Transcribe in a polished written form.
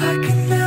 I can